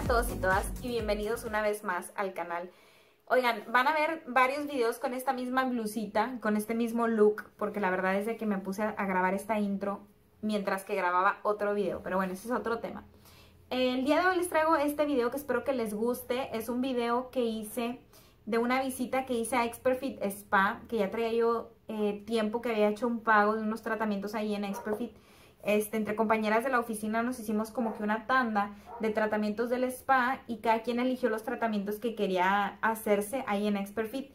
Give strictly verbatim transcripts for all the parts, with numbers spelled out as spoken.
a todos y todas y bienvenidos una vez más al canal. Oigan, van a ver varios videos con esta misma blusita, con este mismo look, porque la verdad es de que me puse a grabar esta intro mientras que grababa otro video, pero bueno, ese es otro tema. El día de hoy les traigo este video que espero que les guste. Es un video que hice de una visita que hice a Experfit Spa, que ya traía yo eh, tiempo que había hecho un pago de unos tratamientos ahí en Experfit. Este, entre compañeras de la oficina nos hicimos como que una tanda de tratamientos del spa y cada quien eligió los tratamientos que quería hacerse ahí en Experfit.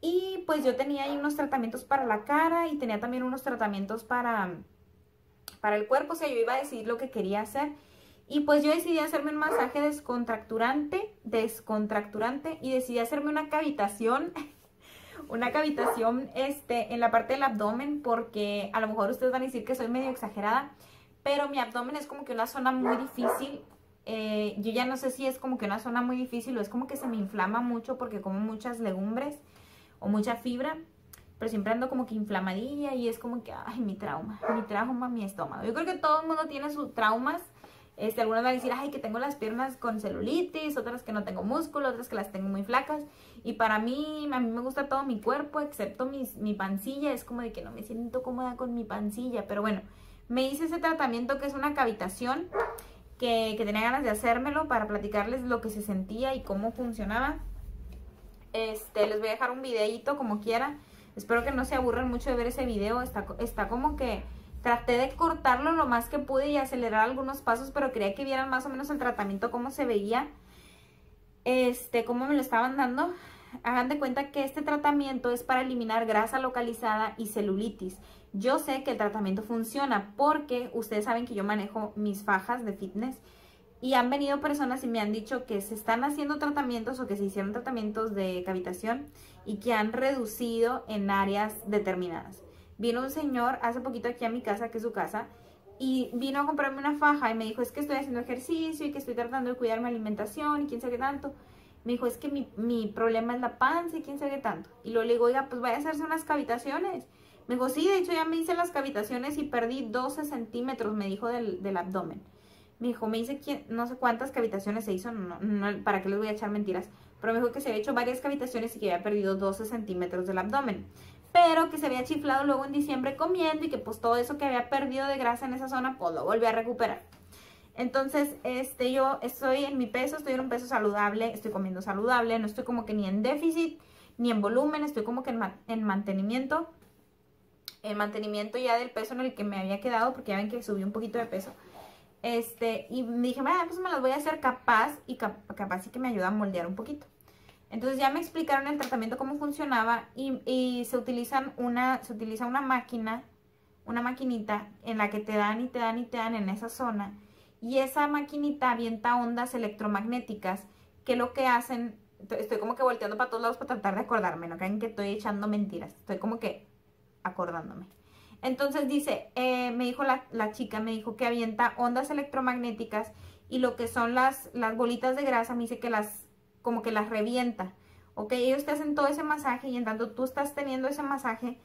Y pues yo tenía ahí unos tratamientos para la cara y tenía también unos tratamientos para, para el cuerpo, o sea, yo iba a decidir lo que quería hacer. Y pues yo decidí hacerme un masaje descontracturante, descontracturante y decidí hacerme una cavitación, una cavitación este, en la parte del abdomen, porque a lo mejor ustedes van a decir que soy medio exagerada, pero mi abdomen es como que una zona muy difícil. Eh, yo ya no sé si es como que una zona muy difícil o es como que se me inflama mucho porque como muchas legumbres o mucha fibra, pero siempre ando como que inflamadilla y es como que, ay, mi trauma, mi trauma, mi estómago. Yo creo que todo el mundo tiene sus traumas. Este, algunas van a decir, ay, que tengo las piernas con celulitis, otras que no tengo músculo, otras que las tengo muy flacas. Y para mí, a mí me gusta todo mi cuerpo, excepto mis, mi pancilla. Es como de que no me siento cómoda con mi pancilla. Pero bueno, me hice ese tratamiento que es una cavitación, que, que tenía ganas de hacérmelo para platicarles lo que se sentía y cómo funcionaba. Este, les voy a dejar un videíto como quiera. Espero que no se aburran mucho de ver ese video. Está, está como que... Traté de cortarlo lo más que pude y acelerar algunos pasos, pero quería que vieran más o menos el tratamiento, cómo se veía, este, cómo me lo estaban dando. Hagan de cuenta que este tratamiento es para eliminar grasa localizada y celulitis. Yo sé que el tratamiento funciona porque ustedes saben que yo manejo mis fajas de fitness y han venido personas y me han dicho que se están haciendo tratamientos o que se hicieron tratamientos de cavitación y que han reducido en áreas determinadas. Vino un señor hace poquito aquí a mi casa, que es su casa, y vino a comprarme una faja y me dijo, es que estoy haciendo ejercicio y que estoy tratando de cuidar mi alimentación y quién sabe qué tanto. Me dijo, es que mi, mi problema es la panza y quién sabe qué tanto. Y luego le digo, oiga, pues vaya a hacerse unas cavitaciones. Me dijo, sí, de hecho ya me hice las cavitaciones y perdí doce centímetros, me dijo, del, del abdomen. Me dijo, me hice quién, no sé cuántas cavitaciones se hizo, no, no, para qué les voy a echar mentiras, pero me dijo que se había hecho varias cavitaciones y que había perdido doce centímetros del abdomen, pero que se había chiflado luego en diciembre comiendo y que pues todo eso que había perdido de grasa en esa zona, pues lo volví a recuperar. Entonces, este, yo estoy en mi peso, estoy en un peso saludable, estoy comiendo saludable, no estoy como que ni en déficit, ni en volumen, estoy como que en, ma en mantenimiento, en mantenimiento ya del peso en el que me había quedado, porque ya ven que subí un poquito de peso. Este, y dije, bueno, pues me las voy a hacer capaz, y cap capaz y que me ayuda a moldear un poquito. Entonces ya me explicaron el tratamiento, cómo funcionaba, y, y se, utilizan una, se utiliza una máquina, una maquinita en la que te dan y te dan y te dan en esa zona. Y esa maquinita avienta ondas electromagnéticas que lo que hacen, estoy como que volteando para todos lados para tratar de acordarme, no crean que estoy echando mentiras, estoy como que acordándome. Entonces dice, eh, me dijo la, la chica, me dijo que avienta ondas electromagnéticas y lo que son las, las bolitas de grasa, me dice que las... como que las revienta, ¿ok? Ellos te hacen todo ese masaje y en tanto tú estás teniendo ese masaje,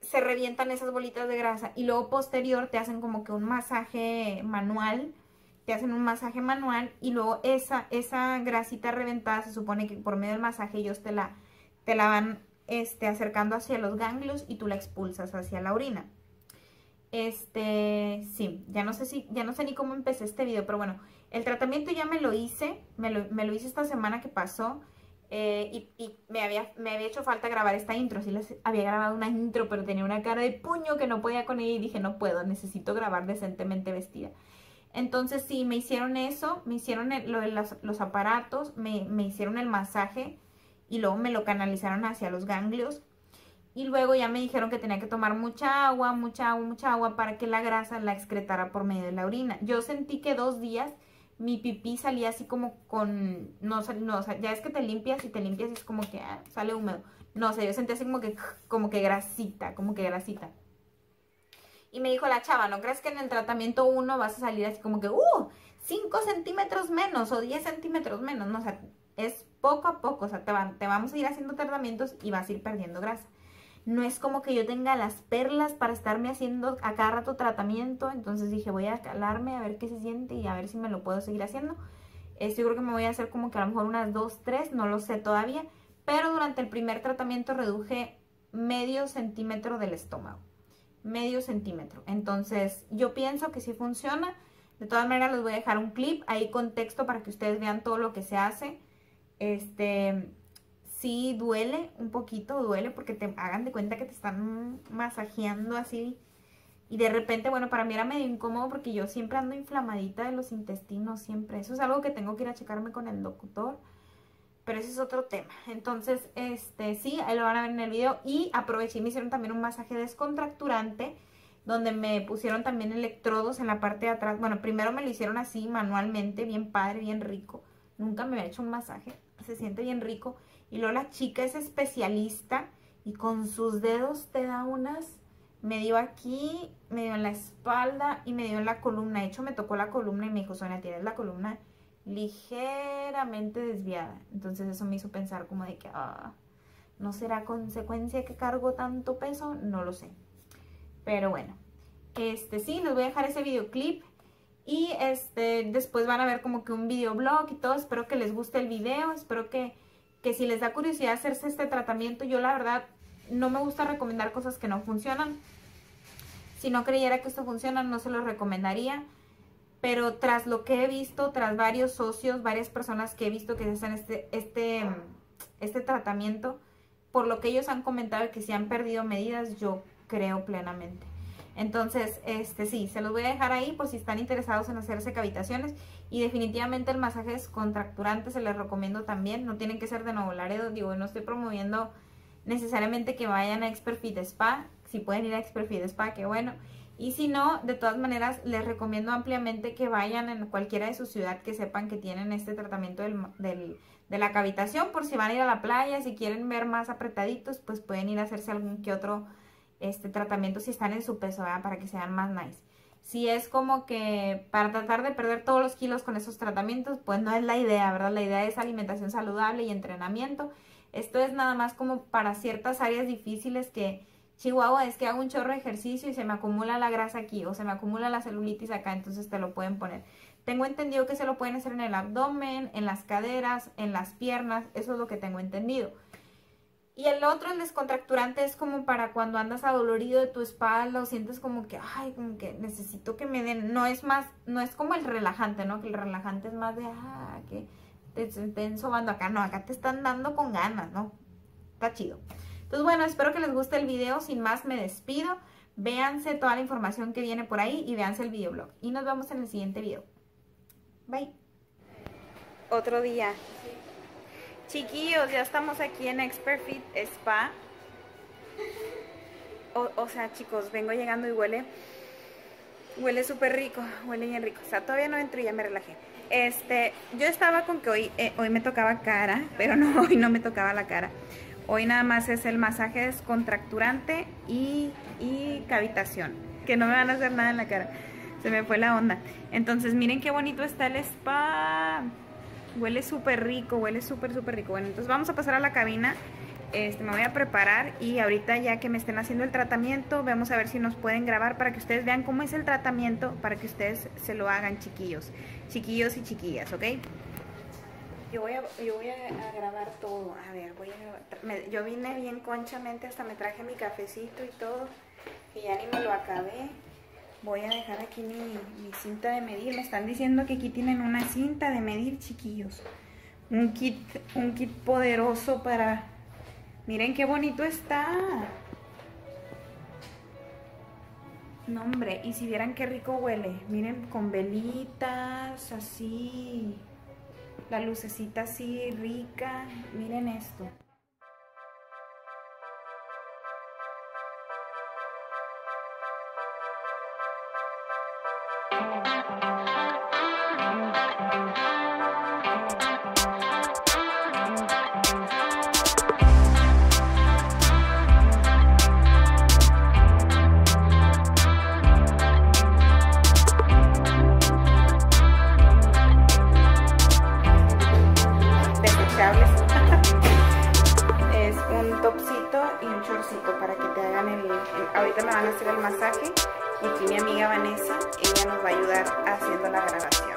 se revientan esas bolitas de grasa y luego posterior te hacen como que un masaje manual, te hacen un masaje manual y luego esa, esa grasita reventada se supone que por medio del masaje ellos te la, te la van este, acercando hacia los ganglios y tú la expulsas hacia la orina. Este, sí, ya no sé si, ya no sé ni cómo empecé este video, pero bueno, el tratamiento ya me lo hice, me lo, me lo hice esta semana que pasó, eh, y, y me, había, me había hecho falta grabar esta intro. Sí les había grabado una intro, pero tenía una cara de puño que no podía con ella y dije, no puedo, necesito grabar decentemente vestida. Entonces sí, me hicieron eso, me hicieron el, lo, los, los aparatos, me, me hicieron el masaje y luego me lo canalizaron hacia los ganglios. Y luego ya me dijeron que tenía que tomar mucha agua, mucha agua, mucha agua para que la grasa la excretara por medio de la orina. Yo sentí que dos días mi pipí salía así como con... No, no, ya es que te limpias y te limpias y es como que ah, sale húmedo. No, o sea, yo sentí así como que, como que grasita, como que grasita. Y me dijo la chava, ¿no crees que en el tratamiento uno vas a salir así como que ¡uh! cinco centímetros menos o diez centímetros menos? No, o sea, es poco a poco, o sea, te, van, te vamos a ir haciendo tratamientos y vas a ir perdiendo grasa. No es como que yo tenga las perlas para estarme haciendo a cada rato tratamiento. Entonces dije, voy a calarme a ver qué se siente y a ver si me lo puedo seguir haciendo. Esto yo creo que me voy a hacer como que a lo mejor unas dos, tres, no lo sé todavía. Pero durante el primer tratamiento reduje medio centímetro del estómago. Medio centímetro. Entonces yo pienso que sí funciona. De todas maneras les voy a dejar un clip ahí con texto para que ustedes vean todo lo que se hace. Este... Sí duele, un poquito duele porque te hagan de cuenta que te están masajeando así. Y de repente, bueno, para mí era medio incómodo porque yo siempre ando inflamadita de los intestinos, siempre. Eso es algo que tengo que ir a checarme con el doctor, pero ese es otro tema. Entonces, este, sí, ahí lo van a ver en el video. Y aproveché y me hicieron también un masaje descontracturante donde me pusieron también electrodos en la parte de atrás. Bueno, primero me lo hicieron así manualmente, bien padre, bien rico. Nunca me había hecho un masaje, se siente bien rico. Y luego la chica es especialista y con sus dedos te da unas, me dio aquí, me dio en la espalda y me dio en la columna. De hecho me tocó la columna y me dijo, Sonia, tienes la columna ligeramente desviada. Entonces eso me hizo pensar como de que, ah, ¿no será consecuencia que cargo tanto peso? No lo sé. Pero bueno, este sí, les voy a dejar ese videoclip. Y este después van a ver como que un videoblog y todo. Espero que les guste el video, espero que... que si les da curiosidad hacerse este tratamiento, yo la verdad no me gusta recomendar cosas que no funcionan. Si no creyera que esto funciona, no se los recomendaría. Pero tras lo que he visto, tras varios socios, varias personas que he visto que se hacen este, este, este tratamiento, por lo que ellos han comentado que si han perdido medidas, yo creo plenamente. Entonces, este sí, se los voy a dejar ahí por si están interesados en hacerse cavitaciones. Y definitivamente el masaje descontracturante se les recomiendo también. No tienen que ser de Nuevo Laredo. Digo, no estoy promoviendo necesariamente que vayan a Experfit Spa. Si pueden ir a Experfit Spa, qué bueno. Y si no, de todas maneras, les recomiendo ampliamente que vayan en cualquiera de su ciudad que sepan que tienen este tratamiento del, del, de la cavitación. Por si van a ir a la playa, si quieren ver más apretaditos, pues pueden ir a hacerse algún que otro este tratamiento si están en su peso, ¿verdad? Para que sean más nice. Si es como que para tratar de perder todos los kilos con esos tratamientos, pues no es la idea, ¿verdad? La idea es alimentación saludable y entrenamiento. Esto es nada más como para ciertas áreas difíciles que, chihuahua, es que hago un chorro de ejercicio y se me acumula la grasa aquí o se me acumula la celulitis acá, entonces te lo pueden poner. Tengo entendido que se lo pueden hacer en el abdomen, en las caderas, en las piernas, eso es lo que tengo entendido. Y el otro, el descontracturante, es como para cuando andas adolorido de tu espalda o sientes como que, ay, como que necesito que me den. No es más, no es como el relajante, ¿no? Que el relajante es más de, ah, que te estén sobando acá. No, acá te están dando con ganas, ¿no? Está chido. Entonces, bueno, espero que les guste el video. Sin más, me despido. Véanse toda la información que viene por ahí y véanse el videoblog. Y nos vemos en el siguiente video. Bye. Otro día. Chiquillos, ya estamos aquí en Experfit Spa. O, o sea, chicos, vengo llegando y huele, huele súper rico, huele bien rico. O sea, todavía no entro y ya me relajé. Este, yo estaba con que hoy, eh, hoy me tocaba cara, pero no, hoy no me tocaba la cara. Hoy nada más es el masaje descontracturante y, y cavitación, que no me van a hacer nada en la cara. Se me fue la onda. Entonces, miren qué bonito está el spa. Huele súper rico, huele súper, súper rico. Bueno, entonces vamos a pasar a la cabina. Este, me voy a preparar y ahorita ya que me estén haciendo el tratamiento, vamos a ver si nos pueden grabar para que ustedes vean cómo es el tratamiento, para que ustedes se lo hagan, chiquillos. Chiquillos y chiquillas, ¿ok? Yo voy a, yo voy a grabar todo. A ver, voy a me, yo vine bien conchamente, hasta me traje mi cafecito y todo. Y ya ni me lo acabé. Voy a dejar aquí mi, mi cinta de medir. Me están diciendo que aquí tienen una cinta de medir, chiquillos. Un kit, un kit poderoso para... Miren qué bonito está. No, hombre, y si vieran qué rico huele. Miren, con velitas, así. La lucecita así, rica. Miren esto. Es un topcito y un shortcito para que van a hacer el masaje y aquí mi amiga Vanessa, ella nos va a ayudar haciendo la grabación.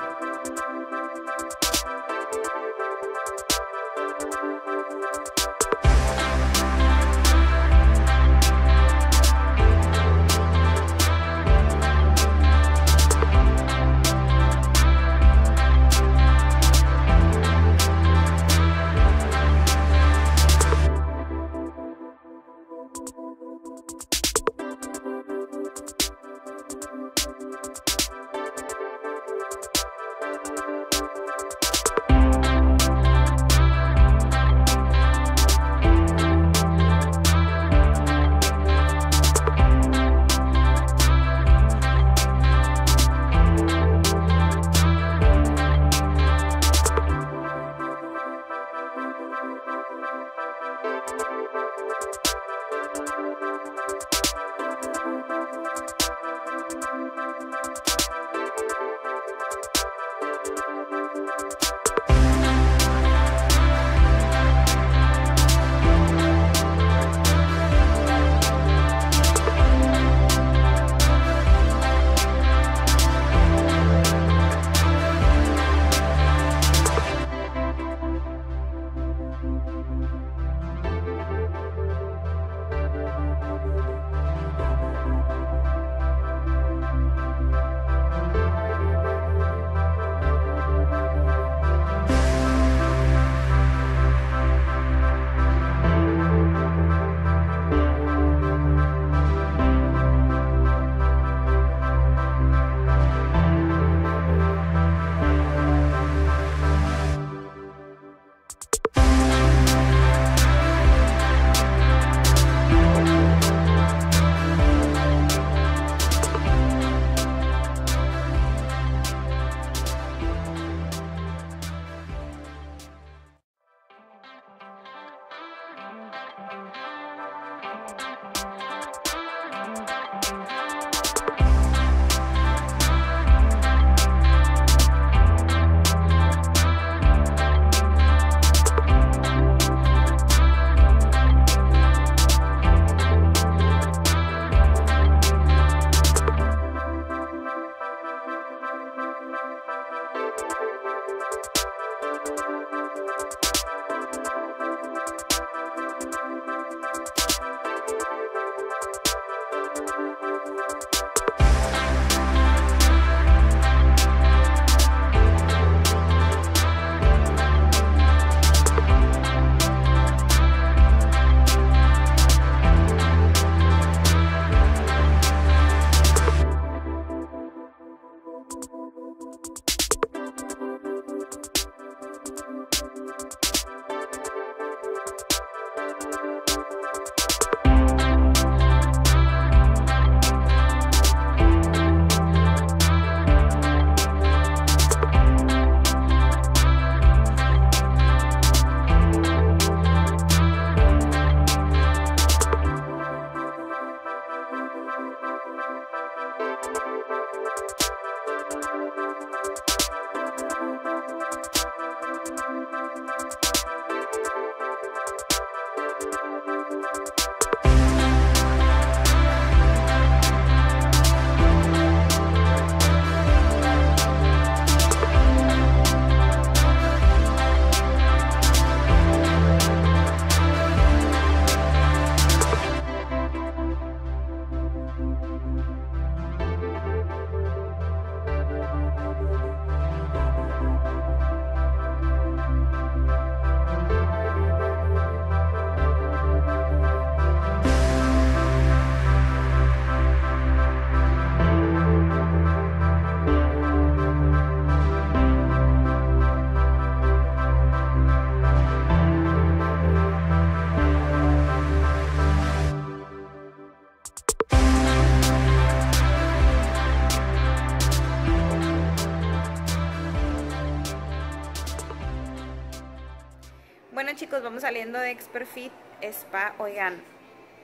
Bueno chicos, vamos saliendo de Experfit Spa. Oigan,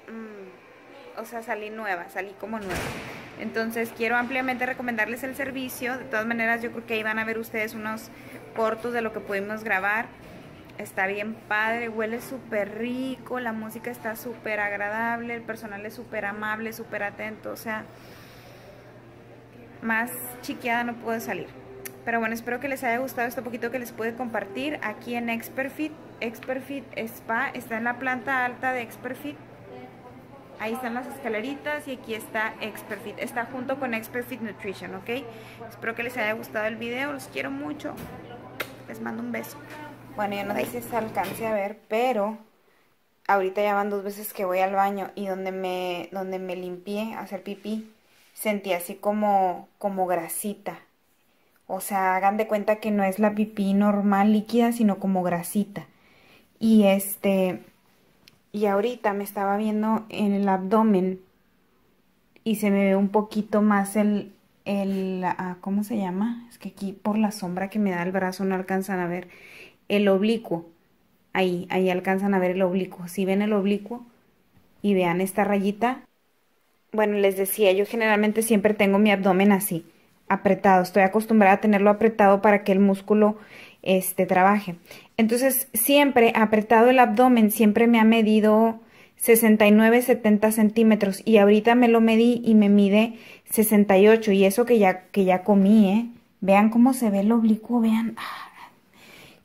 mmm, o sea, salí nueva, salí como nueva. Entonces quiero ampliamente recomendarles el servicio. De todas maneras, yo creo que ahí van a ver ustedes unos cortos de lo que pudimos grabar. está bien padre, huele súper rico, la música está súper agradable, el personal es súper amable, súper atento, o sea, más chiqueada no puedo salir. Pero bueno, espero que les haya gustado este poquito que les pude compartir aquí en Experfit, Experfit Spa, está en la planta alta de Experfit, ahí están las escaleritas y aquí está Experfit, está junto con Experfit Nutrition, ¿ok? Espero que les haya gustado el video, los quiero mucho, les mando un beso. Bueno, yo no sé si se alcance a ver, pero ahorita ya van dos veces que voy al baño y donde me, donde me limpié a hacer pipí, sentí así como, como grasita. O sea, hagan de cuenta que no es la pipí normal líquida, sino como grasita. Y este... Y ahorita me estaba viendo en el abdomen y se me ve un poquito más el... el ah, ¿cómo se llama? Es que aquí por la sombra que me da el brazo no alcanzan a ver... el oblicuo, ahí, ahí alcanzan a ver el oblicuo, si ven el oblicuo y vean esta rayita. Bueno, les decía, yo generalmente siempre tengo mi abdomen así, apretado, estoy acostumbrada a tenerlo apretado para que el músculo este, trabaje. Entonces siempre apretado el abdomen, siempre me ha medido sesenta y nueve, setenta centímetros y ahorita me lo medí y me mide sesenta y ocho y eso que ya, que ya comí, ¿eh? Vean cómo se ve el oblicuo, vean...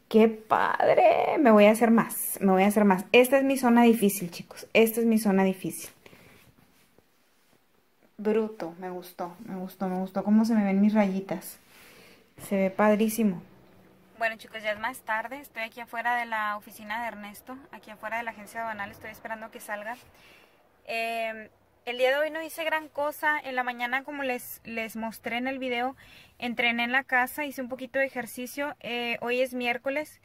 ¡Qué padre! Me voy a hacer más, me voy a hacer más. Esta es mi zona difícil, chicos. Esta es mi zona difícil. Bruto, me gustó, me gustó, me gustó cómo se me ven mis rayitas. Se ve padrísimo. Bueno, chicos, ya es más tarde. Estoy aquí afuera de la oficina de Ernesto, aquí afuera de la agencia aduanal. Estoy esperando que salga. Eh... El día de hoy no hice gran cosa, en la mañana como les, les mostré en el video, entrené en la casa, hice un poquito de ejercicio, eh, hoy es miércoles,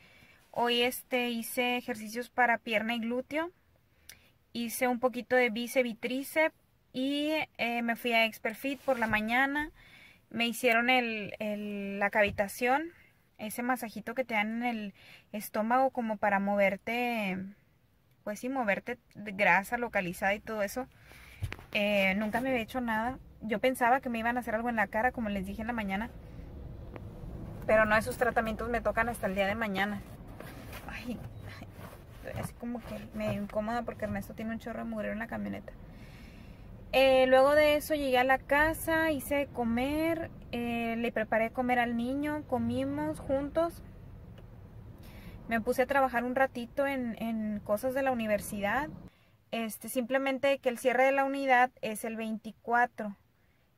hoy este, hice ejercicios para pierna y glúteo, hice un poquito de bíceps y tríceps y eh, me fui a Experfit por la mañana, me hicieron el, el, la cavitación, ese masajito que te dan en el estómago como para moverte, pues sí, moverte de grasa localizada y todo eso. Eh, nunca me había hecho nada. Yo pensaba que me iban a hacer algo en la cara, como les dije en la mañana. Pero no, esos tratamientos me tocan hasta el día de mañana. Ay, ay, estoy así como que medio incómoda porque Ernesto tiene un chorro de mugrero en la camioneta. Eh, luego de eso llegué a la casa, hice comer, eh, le preparé comer al niño, comimos juntos. Me puse a trabajar un ratito en, en cosas de la universidad. Este, simplemente que el cierre de la unidad es el veinticuatro,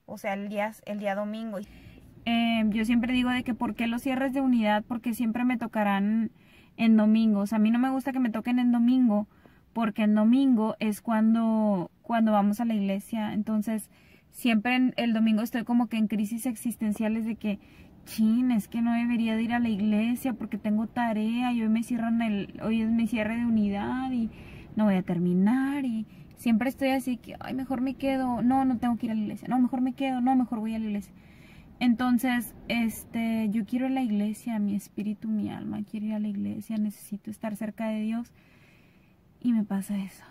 o sea, el día, el día domingo. Eh, yo siempre digo de que ¿por qué los cierres de unidad? Porque siempre me tocarán en domingo. O sea, a mí no me gusta que me toquen en domingo, porque en domingo es cuando, cuando vamos a la iglesia. Entonces, siempre en el domingo estoy como que en crisis existenciales de que, chin, es que no debería de ir a la iglesia porque tengo tarea y hoy me cierran el, hoy es mi cierre de unidad y... no voy a terminar y siempre estoy así que, ay, mejor me quedo, no, no tengo que ir a la iglesia, no, mejor me quedo, no, mejor voy a la iglesia. Entonces, este, yo quiero ir a la iglesia, mi espíritu, mi alma, quiero ir a la iglesia, necesito estar cerca de Dios y me pasa eso.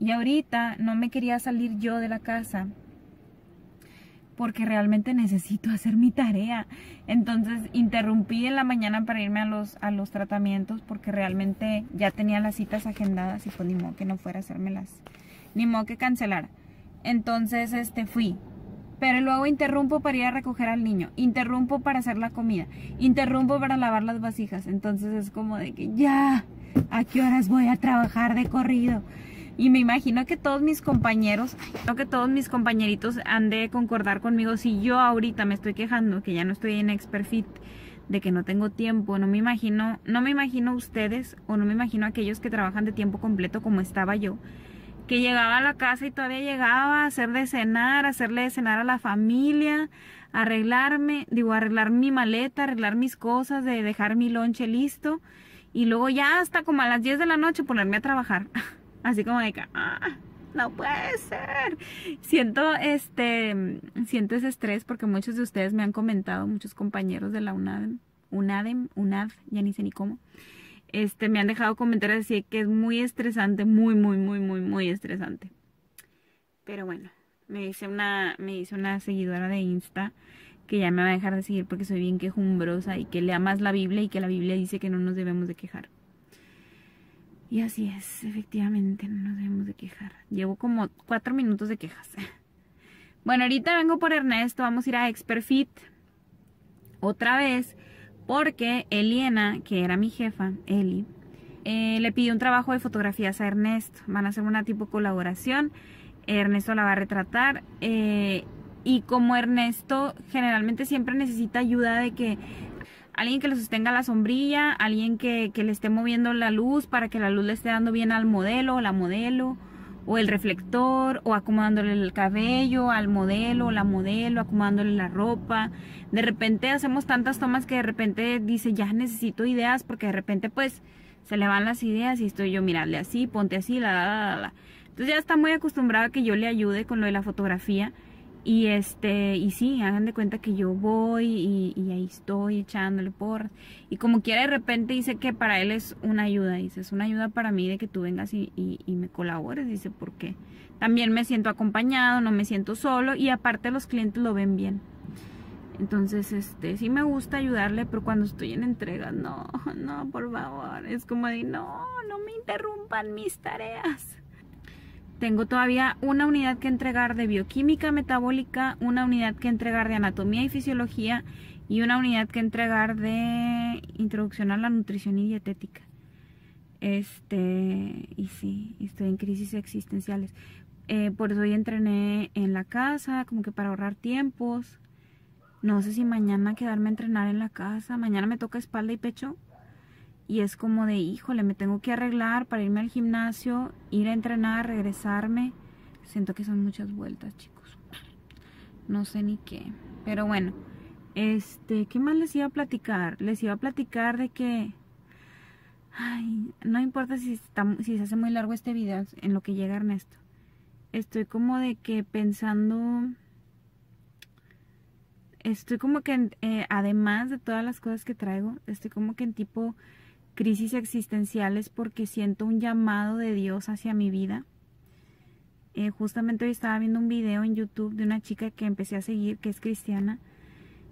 Y ahorita no me quería salir yo de la casa porque realmente necesito hacer mi tarea. Entonces interrumpí en la mañana para irme a los, a los tratamientos porque realmente ya tenía las citas agendadas y pues ni modo que no fuera a hacérmelas, ni modo que cancelara. Entonces este, fui, pero luego interrumpo para ir a recoger al niño, interrumpo para hacer la comida, interrumpo para lavar las vasijas. Entonces es como de que ya, ¿a qué horas voy a trabajar de corrido? Y me imagino que todos mis compañeros, no que todos mis compañeritos han de concordar conmigo. Si yo ahorita me estoy quejando que ya no estoy en Experfit, de que no tengo tiempo, no me imagino, no me imagino ustedes o no me imagino aquellos que trabajan de tiempo completo como estaba yo, que llegaba a la casa y todavía llegaba a hacer de cenar, a hacerle de cenar a la familia, a arreglarme, digo, arreglar mi maleta, arreglar mis cosas, de dejar mi lonche listo y luego ya hasta como a las diez de la noche ponerme a trabajar. Así como de que, ah, no puede ser. Siento, este, siento ese estrés porque muchos de ustedes me han comentado, muchos compañeros de la UNADEM, UNADEM, UNAD, ya ni sé ni cómo, este, me han dejado comentarios así que es muy estresante, muy, muy, muy, muy, muy estresante. Pero bueno, me dice una, me dice una seguidora de Insta que ya me va a dejar de seguir porque soy bien quejumbrosa y que lea más la Biblia y que la Biblia dice que no nos debemos de quejar. Y así es, efectivamente, no nos debemos de quejar. Llevo como cuatro minutos de quejas. Bueno, ahorita vengo por Ernesto, vamos a ir a Experfit otra vez, porque Eliana, que era mi jefa, Eli, eh, le pidió un trabajo de fotografías a Ernesto. Van a hacer una tipo colaboración, Ernesto la va a retratar, eh, y como Ernesto generalmente siempre necesita ayuda de que alguien que le sostenga la sombrilla, alguien que, que le esté moviendo la luz para que la luz le esté dando bien al modelo o la modelo, o el reflector, o acomodándole el cabello al modelo o la modelo, acomodándole la ropa. De repente hacemos tantas tomas que de repente dice, ya necesito ideas, porque de repente pues se le van las ideas y estoy yo, mirarle así, ponte así, la, la, la, la. Entonces ya está muy acostumbrado a que yo le ayude con lo de la fotografía. Y este, y sí, hagan de cuenta que yo voy y, y ahí estoy echándole porras. Y como quiera de repente dice que para él es una ayuda, dice, es una ayuda para mí de que tú vengas y, y, y me colabores, dice, porque también me siento acompañado, no me siento solo, y aparte los clientes lo ven bien. Entonces, este, sí me gusta ayudarle, pero cuando estoy en entregas, no, no, por favor, es como de, no, no me interrumpan mis tareas. Tengo todavía una unidad que entregar de bioquímica metabólica, una unidad que entregar de anatomía y fisiología y una unidad que entregar de introducción a la nutrición y dietética. Este, y sí, estoy en crisis existenciales. Eh, por eso hoy entrené en la casa, como que para ahorrar tiempos. No sé si mañana quedarme a entrenar en la casa. Mañana me toca espalda y pecho. Y es como de, híjole, me tengo que arreglar para irme al gimnasio, ir a entrenar, regresarme. Siento que son muchas vueltas, chicos. No sé ni qué. Pero bueno, este, ¿qué más les iba a platicar? Les iba a platicar de que, ay, no importa si, está, si se hace muy largo este video en lo que llega Ernesto. Estoy como de que pensando, estoy como que, eh, además de todas las cosas que traigo, estoy como que en tipo crisis existenciales, porque siento un llamado de Dios hacia mi vida. Eh, justamente hoy estaba viendo un video en YouTube de una chica que empecé a seguir, que es cristiana,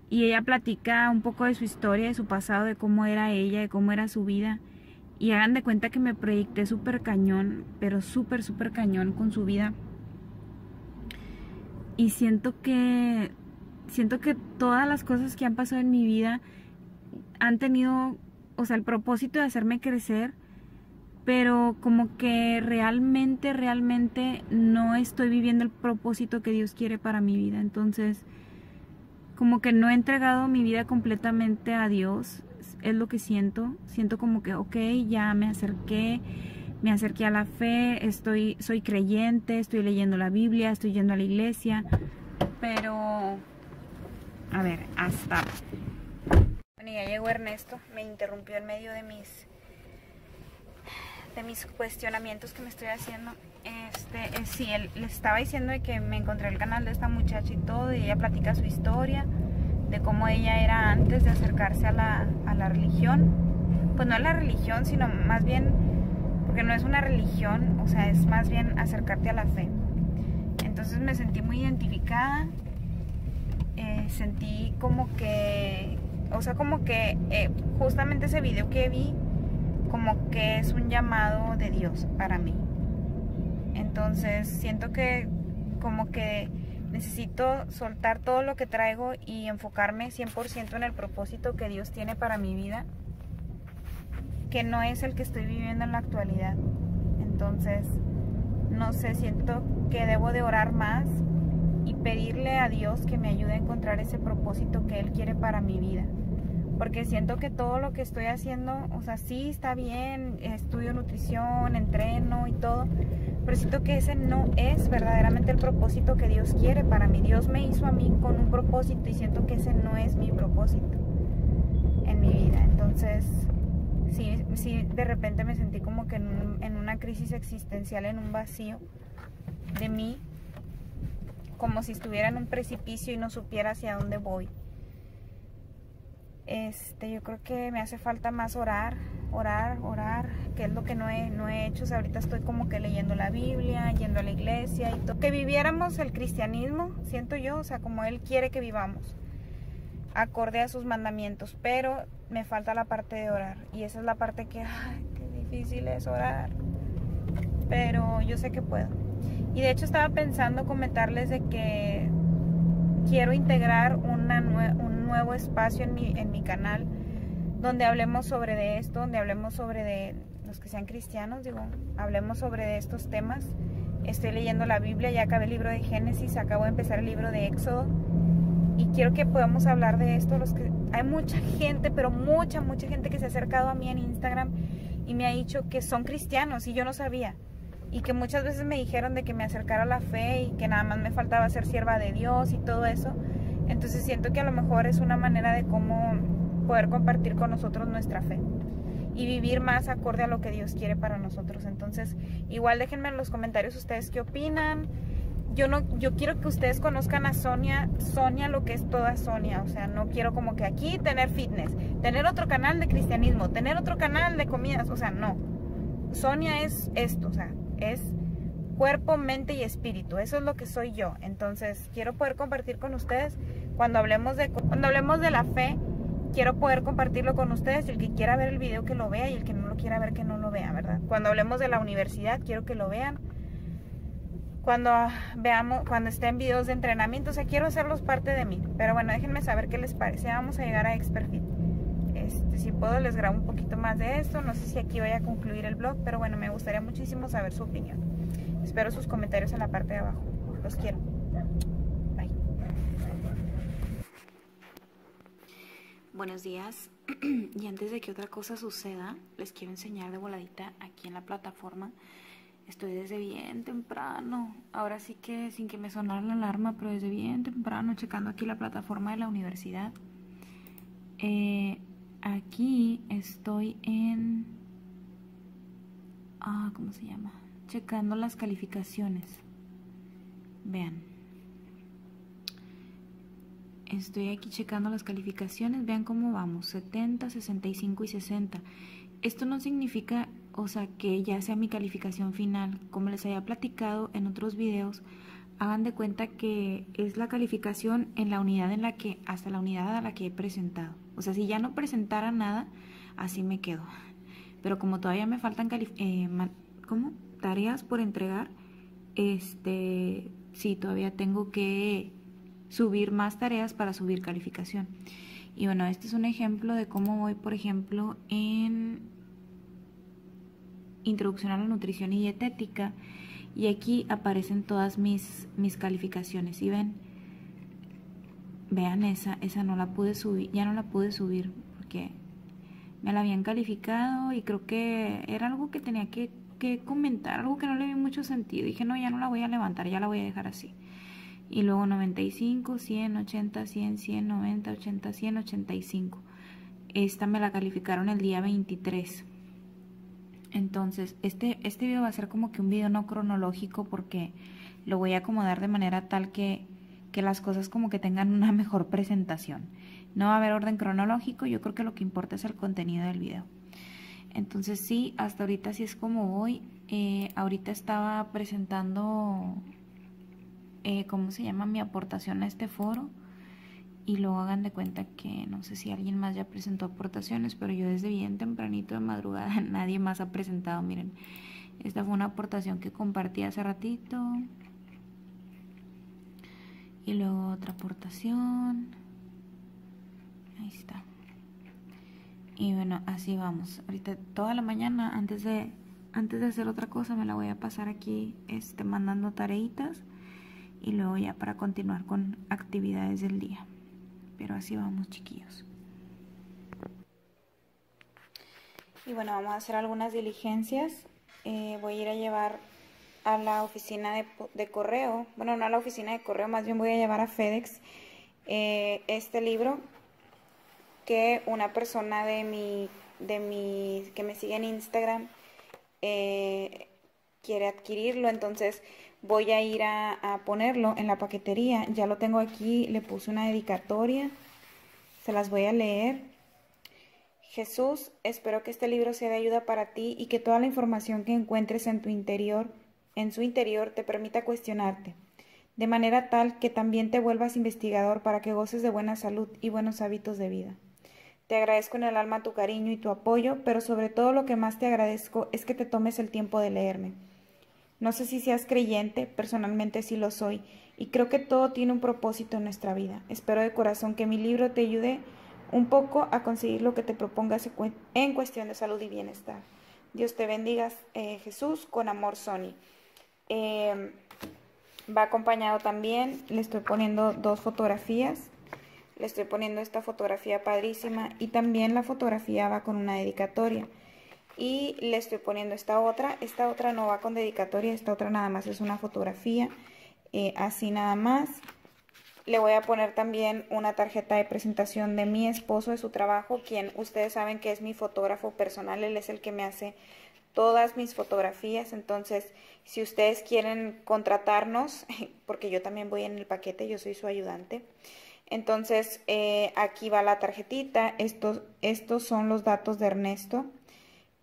y ella platica un poco de su historia, de su pasado, de cómo era ella, de cómo era su vida, y hagan de cuenta que me proyecté súper cañón, pero súper súper cañón con su vida, y siento que siento que todas las cosas que han pasado en mi vida han tenido, o sea, el propósito de hacerme crecer, pero como que realmente, realmente no estoy viviendo el propósito que Dios quiere para mi vida. Entonces, como que no he entregado mi vida completamente a Dios, es lo que siento. Siento como que, ok, ya me acerqué, me acerqué a la fe, estoy, soy creyente, estoy leyendo la Biblia, estoy yendo a la iglesia, pero, a ver, hasta... Bueno, ya llegó Ernesto, me interrumpió en medio de mis de mis cuestionamientos que me estoy haciendo. Este, eh, sí, él, le estaba diciendo de que me encontré el canal de esta muchacha y todo, y ella platica su historia, de cómo ella era antes de acercarse a la, a la religión. Pues no a la religión, sino más bien, porque no es una religión, o sea, es más bien acercarte a la fe. Entonces me sentí muy identificada, eh, sentí como que... O sea, como que eh, justamente ese video que vi, como que es un llamado de Dios para mí. Entonces siento que como que necesito soltar todo lo que traigo y enfocarme cien por ciento en el propósito que Dios tiene para mi vida, que no es el que estoy viviendo en la actualidad. Entonces, no sé, siento que debo de orar más y pedirle a Dios que me ayude a encontrar ese propósito que Él quiere para mi vida. Porque siento que todo lo que estoy haciendo, o sea, sí está bien, estudio nutrición, entreno y todo, pero siento que ese no es verdaderamente el propósito que Dios quiere para mí. Dios me hizo a mí con un propósito y siento que ese no es mi propósito en mi vida. Entonces, sí, sí de repente me sentí como que en, un, en una crisis existencial, en un vacío de mí, como si estuviera en un precipicio y no supiera hacia dónde voy. Este, yo creo que me hace falta más orar, orar, orar, que es lo que no he, no he hecho. O sea, ahorita estoy como que leyendo la Biblia, yendo a la iglesia y todo. Que viviéramos el cristianismo, siento yo, o sea, como Él quiere que vivamos, acorde a sus mandamientos, pero me falta la parte de orar, y esa es la parte que, ay, qué difícil. difícil es orar, pero yo sé que puedo. Y de hecho estaba pensando comentarles de que quiero integrar una nue un nuevo espacio en mi, en mi canal, donde hablemos sobre de esto, donde hablemos sobre de los que sean cristianos, digo, hablemos sobre de estos temas. Estoy leyendo la Biblia, ya acabé el libro de Génesis, acabo de empezar el libro de Éxodo, y quiero que podamos hablar de esto. Los que, hay mucha gente, pero mucha, mucha gente que se ha acercado a mí en Instagram y me ha dicho que son cristianos, y yo no sabía. Y que muchas veces me dijeron de que me acercara a la fe y que nada más me faltaba ser sierva de Dios y todo eso. Entonces siento que a lo mejor es una manera de cómo poder compartir con nosotros nuestra fe y vivir más acorde a lo que Dios quiere para nosotros. Entonces igual déjenme en los comentarios ustedes qué opinan. Yo, no, yo quiero que ustedes conozcan a Sonia, Sonia lo que es toda Sonia. O sea, no quiero como que aquí tener fitness, tener otro canal de cristianismo, tener otro canal de comidas. O sea, no. Sonia es esto, o sea, es cuerpo, mente y espíritu. Eso es lo que soy yo. Entonces quiero poder compartir con ustedes. Cuando hablemos de, cuando hablemos de la fe, quiero poder compartirlo con ustedes. El que quiera ver el video que lo vea, y el que no lo quiera ver que no lo vea, ¿verdad? Cuando hablemos de la universidad, quiero que lo vean. Cuando veamos, cuando estén videos de entrenamiento, o sea, quiero hacerlos parte de mí. Pero bueno, déjenme saber qué les parece. Vamos a llegar a Experfit. Este, si puedo les grabo un poquito más de esto. No sé si aquí voy a concluir el vlog, pero bueno, me gustaría muchísimo saber su opinión. Espero sus comentarios en la parte de abajo. Los quiero. Bye. Buenos días. Y antes de que otra cosa suceda, les quiero enseñar de voladita aquí en la plataforma. Estoy desde bien temprano, ahora sí que sin que me sonara la alarma, pero desde bien temprano checando aquí la plataforma de la universidad. Eh, aquí estoy en... Ah, ¿cómo se llama? Checando las calificaciones. Vean. Estoy aquí checando las calificaciones, vean cómo vamos, setenta, sesenta y cinco y sesenta. Esto no significa... O sea, que ya sea mi calificación final. Como les había platicado en otros videos, hagan de cuenta que es la calificación en la unidad en la que, hasta la unidad a la que he presentado. O sea, si ya no presentara nada, así me quedo. Pero como todavía me faltan eh, ¿cómo? tareas por entregar, este, sí, todavía tengo que subir más tareas para subir calificación. Y bueno, este es un ejemplo de cómo voy, por ejemplo, en... Introducción a la nutrición y dietética, y aquí aparecen todas mis, mis calificaciones. Y ven, vean esa, esa no la pude subir, ya no la pude subir porque me la habían calificado y creo que era algo que tenía que, que comentar, algo que no le vi mucho sentido. Dije, no, ya no la voy a levantar, ya la voy a dejar así. Y luego noventa y cinco, cien, ochenta, cien, cien, noventa, ochenta, cien, ochenta y cinco. Esta me la calificaron el día veintitrés. Entonces, este, este video va a ser como que un video no cronológico, porque lo voy a acomodar de manera tal que, que las cosas como que tengan una mejor presentación. No va a haber orden cronológico, yo creo que lo que importa es el contenido del video. Entonces sí, hasta ahorita sí es como voy. Eh, ahorita estaba presentando, eh, ¿cómo se llama? Mi aportación a este foro. Y luego hagan de cuenta que no sé si alguien más ya presentó aportaciones, pero yo desde bien tempranito de madrugada nadie más ha presentado. Miren, esta fue una aportación que compartí hace ratito. Y luego otra aportación. Ahí está. Y bueno, así vamos. Ahorita toda la mañana antes de, antes de hacer otra cosa me la voy a pasar aquí este, mandando tareitas. Y luego ya para continuar con actividades del día. Pero así vamos, chiquillos. Y bueno, vamos a hacer algunas diligencias. Eh, voy a ir a llevar a la oficina de, de correo. Bueno, no a la oficina de correo, más bien voy a llevar a FedEx eh, este libro que una persona de mi, de mi, que me sigue en Instagram eh, quiere adquirirlo. Entonces voy a ir a, a ponerlo en la paquetería. Ya lo tengo aquí, le puse una dedicatoria, se las voy a leer. Jesús, espero que este libro sea de ayuda para ti y que toda la información que encuentres en tu interior, en su interior, te permita cuestionarte, de manera tal que también te vuelvas investigador para que goces de buena salud y buenos hábitos de vida. Te agradezco en el alma tu cariño y tu apoyo, pero sobre todo lo que más te agradezco es que te tomes el tiempo de leerme. No sé si seas creyente, personalmente sí lo soy, y creo que todo tiene un propósito en nuestra vida. Espero de corazón que mi libro te ayude un poco a conseguir lo que te propongas en cuestión de salud y bienestar. Dios te bendiga, eh, Jesús, con amor, Sony. Eh, va acompañado también, le estoy poniendo dos fotografías. Le estoy poniendo esta fotografía padrísima y también la fotografía va con una dedicatoria. Y le estoy poniendo esta otra, esta otra no va con dedicatoria, esta otra nada más es una fotografía, eh, así nada más. Le voy a poner también una tarjeta de presentación de mi esposo, de su trabajo, quien ustedes saben que es mi fotógrafo personal, él es el que me hace todas mis fotografías. Entonces, si ustedes quieren contratarnos, porque yo también voy en el paquete, yo soy su ayudante. Entonces, eh, aquí va la tarjetita, estos, estos son los datos de Ernesto.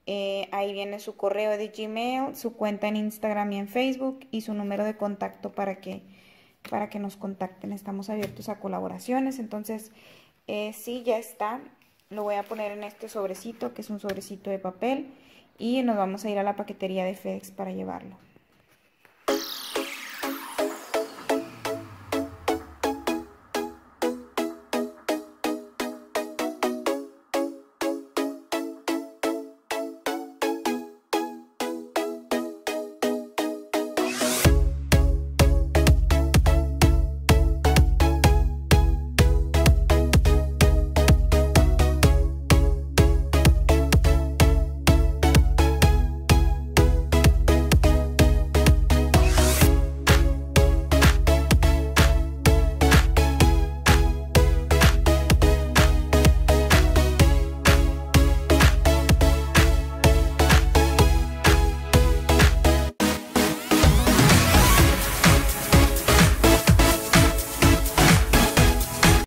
Eh, ahí viene su correo de Gmail, su cuenta en Instagram y en Facebook y su número de contacto para que, para que nos contacten. Estamos abiertos a colaboraciones. Entonces, eh, sí, ya está. Lo voy a poner en este sobrecito, que es un sobrecito de papel. Y nos vamos a ir a la paquetería de FedEx para llevarlo.